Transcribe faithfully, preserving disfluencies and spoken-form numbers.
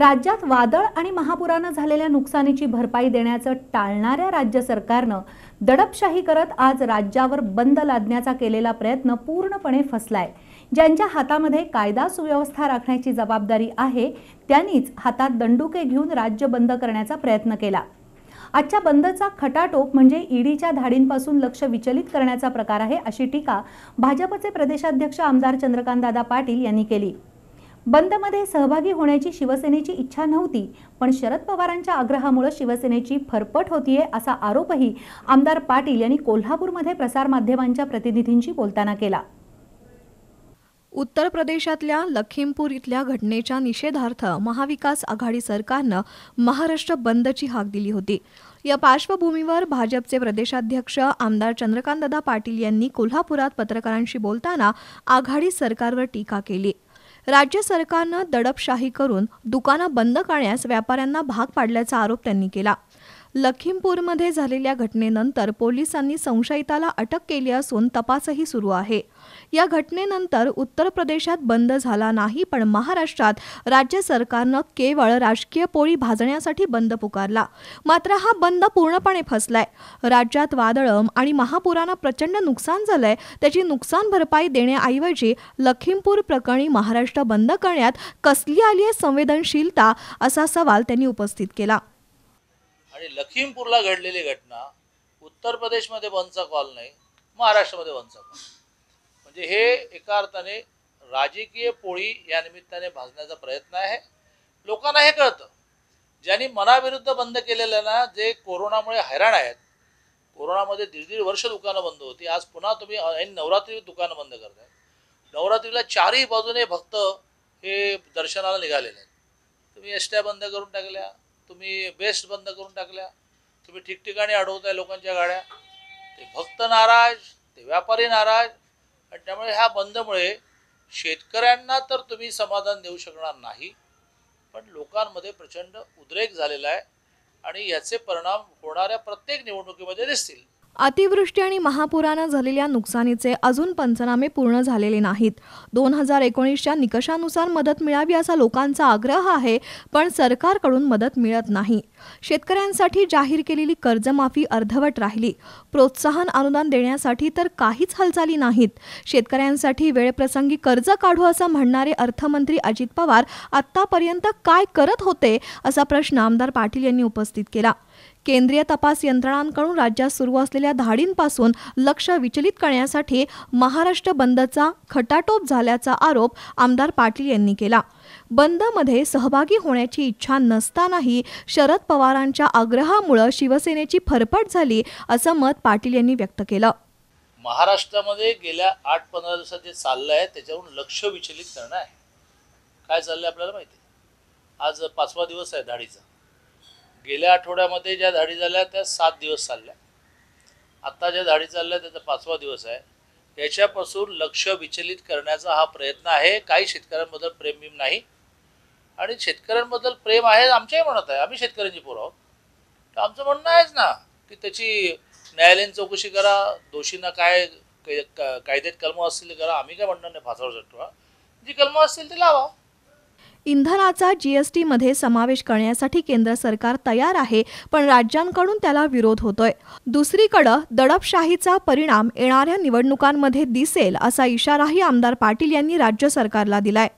राज्यात वादळ आणि महापुराने झालेल्या नुकसानीची भरपाई देण्याचं टाळणाऱ्या राज्य सरकारनं दडपशाही करत आज राज्यावर बंद लादण्याचा केलेला प्रयत्न पूर्णपणे फसलाय। ज्यांच्या हातामध्ये कायदा सुव्यवस्था राखण्याची जबाबदारी आहे त्यांनीच हातात दंडुके घेऊन राज्य बंद करण्याचा प्रयत्न केला। आजच्या बंदचा खटाटोप म्हणजे ईडीच्या धाडींपासून लक्ष विचलित करण्याचा प्रकार आहे, अशी टीका भाजपचे प्रदेशाध्यक्ष आमदार चंद्रकांत दादा पाटील यांनी केली। बंदमध्ये सहभागी होण्याची शिवसेनेची इच्छा नव्हती, पण शरद पवारांच्या आग्रहामुळे शिवसेनेची फरफट होतीये असा आरोपही आमदार पाटील यांनी कोल्हापूरमध्ये प्रसार माध्यमांच्या प्रतिनिधींशी बोलताना केला। उत्तर प्रदेशातल्या लखीमपुर इथल्या घटनेच्या निषेधार्थ महाविकास आघाडी सरकारनं महाराष्ट्र बंदची हाक दिली होती। या पार्श्वभूमीवर भाजपचे प्रदेशाध्यक्ष आमदार चंद्रकांत दादा पाटील यांनी कोल्हापुरात पत्रकारांशी बोलताना आघाडी सरकारवर टीका केली। राज्य सरकारनं दडपशाही करून दुकानं बंद करण्यास व्यापाऱ्यांना भाग पाडल्याचा आरोप त्यांनी केला। लखीमपूरमध्ये झालेल्या घटनेनंतर पोलिसांनी संशयिताला अटक केली असून तपासही सुरू आहे। या घटनेनंतर उत्तर प्रदेशात बंद झाला नाही, पण महाराष्ट्रात राज्य सरकारनं केवळ राजकीय पोळी भाजण्यासाठी बंद पुकारला। मात्र हा बंद पूर्णपणे फसलाय। राज्यात वादळ आणि महापुरानं प्रचंड नुकसान झालंय, त्याची नुकसान भरपाई देण्याऐवजी लखीमपूर प्रकरणी महाराष्ट्र बंद करण्यात कसली आली आहे संवेदनशीलता, असा सवाल त्यांनी उपस्थित केला। लखीमपूरला घडलेली घटना, उत्तर प्रदेश मध्ये बंदचा कॉल नाही, महाराष्ट्र मध्ये बंदचा कॉल, म्हणजे हे एका अर्थाने राजकीय पोळी या निमित्ताने भाजण्याचा प्रयत्न आहे। लोकांना हे कळतं, ज्यांनी मनाविरुद्ध बंद केलेलं ना, जे कोरोनामुळे हैराण आहेत, कोरोनामध्ये दीड दीड वर्ष दुकानं बंद होती, आज पुन्हा तुम्ही नवरात्री दुकानं बंद करताय। नवरात्रीला चारही बाजूने भक्त हे दर्शनाला निघालेले आहेत। तुम्ही एसट्या बंद करून टाकल्या, तुम्ही बेस्ट बंद करून टाकल्या, तुम्ही ठिकठिकाणी अडवताय लोकांच्या गाड्या, ते भक्त नाराज, ते व्यापारी नाराज, आणि त्यामुळे ह्या बंदमुळे शेतकऱ्यांना तर तुम्ही समाधान देऊ शकणार नाही, पण लोकांमध्ये प्रचंड उद्रेक झालेला आहे आणि याचे परिणाम होणाऱ्या प्रत्येक निवडणुकीमध्ये दिसतील। अतिवृष्टी आणि महापुरानं झालेल्या नुकसानीचे अजून पंचनामे पूर्ण झालेले नाहीत। दोन हजार एकोणीसच्या निकषानुसार मदत मिळावी असा लोकांचा आग्रह आहे, पण सरकारकडून मदत मिळत नाही। शेतकऱ्यांसाठी जाहीर केलेली कर्जमाफी अर्धवट राहिली, प्रोत्साहन अनुदान देण्यासाठी तर काहीच हालचाली नाहीत। शेतकऱ्यांसाठी वेळप्रसंगी कर्ज काढू असं म्हणणारे अर्थमंत्री अजित पवार आतापर्यंत काय करत होते, असा प्रश्न आमदार पाटील यांनी उपस्थित केला। केंद्रीय तपास यंत्रणांकडून राज्यात सुरू असलेल्या धाडींपासून लक्ष विचलित करण्यासाठी महाराष्ट्र बंदचा खटाटोप झाल्याचा आरोप आमदार पाटील यांनी केला। बंदमध्ये सहभागी होण्याची इच्छा नसतानाही शरद पवारांच्या आग्रहामुळे शिवसेनेची फरफट झाली, असं मत पाटील यांनी व्यक्त केलं। महाराष्ट्रामध्ये गेल्या आठ पंधरा दिवसात जे चाललं आहे त्याच्यावरून लक्ष विचलित करणं आहे। काय चाललंय आपल्याला माहिती आहे। आज पाचवा दिवस आहे धाडीचा। गेल्या आठवड्यामध्ये ज्या धाडी झाल्या त्या सात दिवस चालल्या, आत्ता ज्या धाडी चालल्या त्याचा पाचवा दिवस आहे। त्याच्यापासून लक्ष विचलित करण्याचा हा प्रयत्न आहे। काही शेतकऱ्यांबद्दल प्रेम भीम नाही, आणि शेतकऱ्यांबद्दल प्रेम आहे आमच्याही म्हणत आहे, आम्ही शेतकऱ्यांची पोरं आहोत, तर आमचं म्हणणं आहेच ना की त्याची न्यायालयीन चौकशी करा, दोषींना काय कायद्यात कलमं असतील करा, आम्ही काय म्हणणार नाही फासावर झटवा, जी कलमं असतील ती लावा। इंधनाचा जीएसटी मध्ये समावेश करण्यासाठी केंद्र सरकार तयार आहे, पण राज्यांकडून त्याला विरोध होतोय। दुसरीकडे दडपशाहीचा परिणाम येणाऱ्या निवडणुकांमध्ये दिसेल, असा इशाराही आमदार पाटील यांनी राज्य सरकारला दिलाय।